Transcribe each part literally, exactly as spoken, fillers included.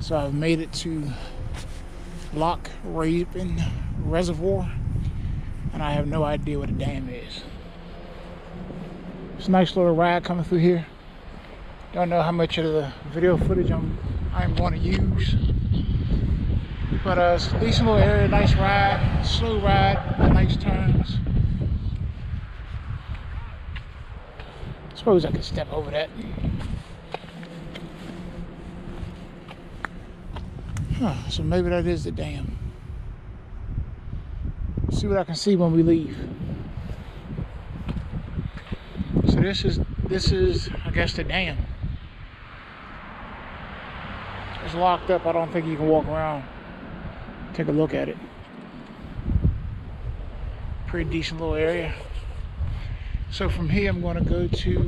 So I've made it to Lock Raven Reservoir, and I have no idea what a dam is. It's a nice little ride coming through here. Don't know how much of the video footage I'm, I'm going to use. But uh, it's a decent little area, nice ride, slow ride, nice turns. Suppose I could step over that. Huh, so maybe that is the dam. See what I can see when we leave. So this is this is I guess the dam. It's locked up. I don't think you can walk around. Take a look at it. Pretty decent little area. So from here I'm going to go to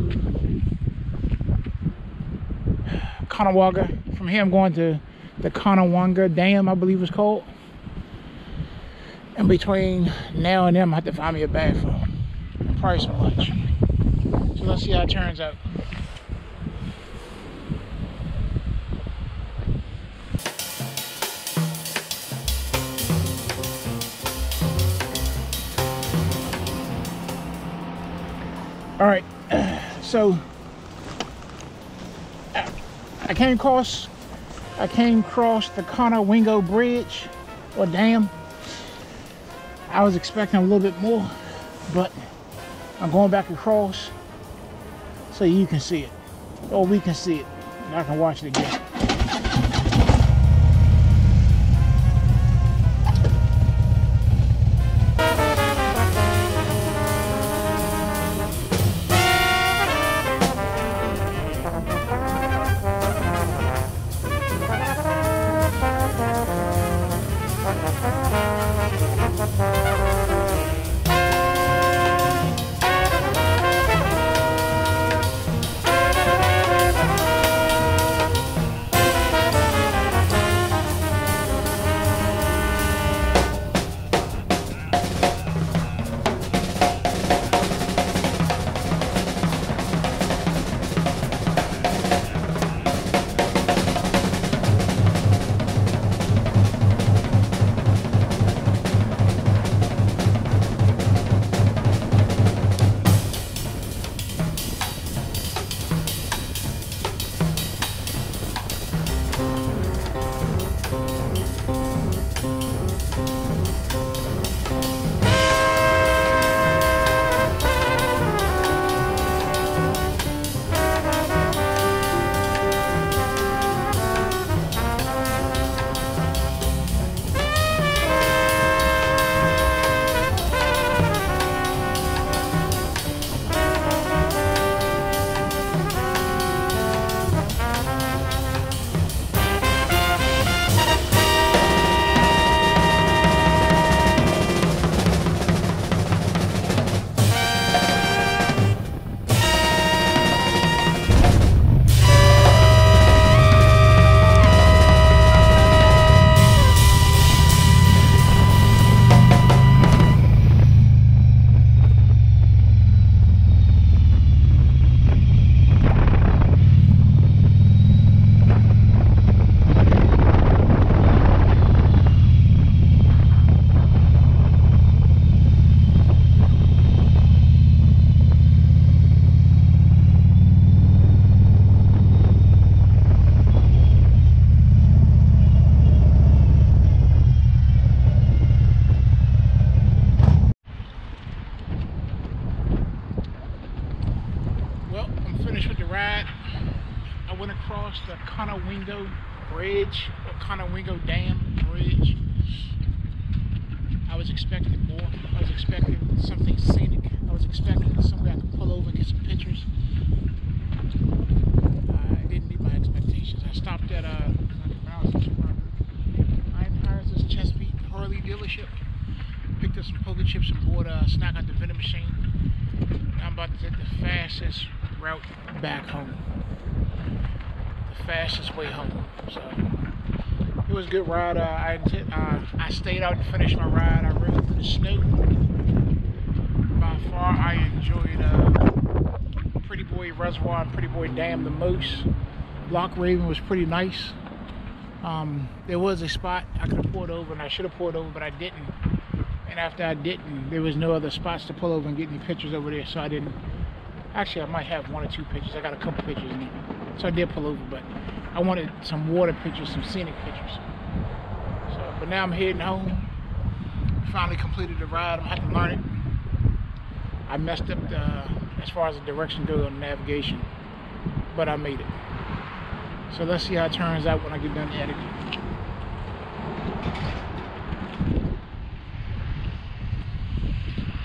Conowingo. From here I'm going to the Conowingo Dam, I believe it's called. And between now and then, I have to find me a bathroom and probably some lunch. So let's see how it turns out. All right, so I came across I came across the Conowingo Bridge or dam. I was expecting a little bit more, but I'm going back across so you can see it, or we can see it, and I can watch it again. across the Conowingo Bridge, or Conowingo Dam Bridge. I was expecting more. I was expecting something scenic. I was expecting somewhere I could pull over and get some pictures. Uh, it didn't meet my expectations. I stopped at uh, Iron Tires, this Chesapeake Harley dealership. Picked up some poker chips and bought a snack at the vending machine. I'm about to take the fastest route back home. The fastest way home. So it was a good ride. Uh, I uh, I stayed out and finished my ride. I rode through the snow. By far, I enjoyed uh, Pretty Boy Reservoir and Pretty Boy Dam the most. Loch Raven was pretty nice. Um, there was a spot I could have pulled over, and I should have pulled over, but I didn't. And after I didn't, there was no other spots to pull over and get any pictures over there, so I didn't. Actually, I might have one or two pictures. I got a couple pictures in there, so I did pull over, but I wanted some water pictures, some scenic pictures. So, but now I'm heading home. Finally completed the ride. I'm gonna have to learn it. I messed up the, as far as the direction goes on navigation, but I made it. So let's see how it turns out when I get done editing. Yeah.